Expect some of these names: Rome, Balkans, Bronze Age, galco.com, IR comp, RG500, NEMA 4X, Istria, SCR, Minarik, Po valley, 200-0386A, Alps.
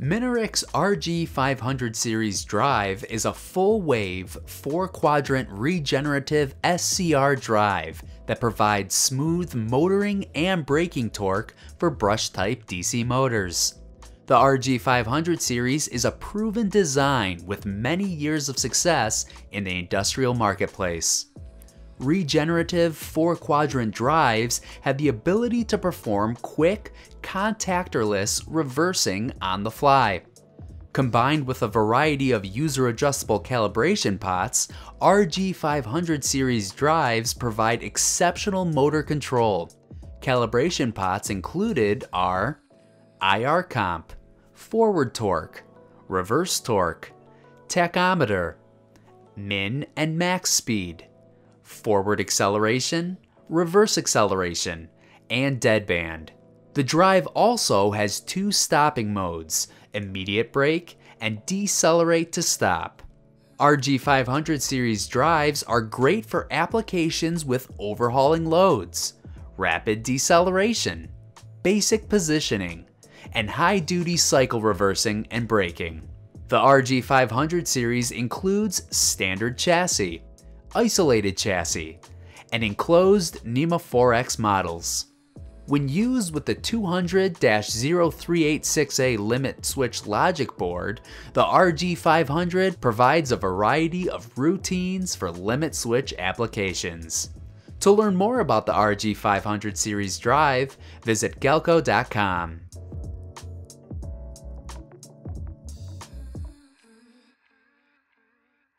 Minarik's RG500 series drive is a full-wave, 4-quadrant regenerative SCR drive that provides smooth motoring and braking torque for brush-type DC motors. The RG500 series is a proven design with many years of success in the industrial marketplace. Regenerative 4-quadrant drives have the ability to perform quick, contactorless reversing on the fly. Combined with a variety of user-adjustable calibration pots, RG500 series drives provide exceptional motor control. Calibration pots included are IR comp, forward torque, reverse torque, tachometer, min and max speed, forward acceleration, reverse acceleration, and deadband. The drive also has 2 stopping modes, immediate brake and decelerate to stop. RG500 series drives are great for applications with overhauling loads, rapid deceleration, basic positioning, and high-duty cycle reversing and braking. The RG500 series includes standard chassis, isolated chassis, and enclosed NEMA 4X models. When used with the 200-0386A limit switch logic board, the RG500 provides a variety of routines for limit switch applications. To learn more about the RG500 series drive, visit galco.com.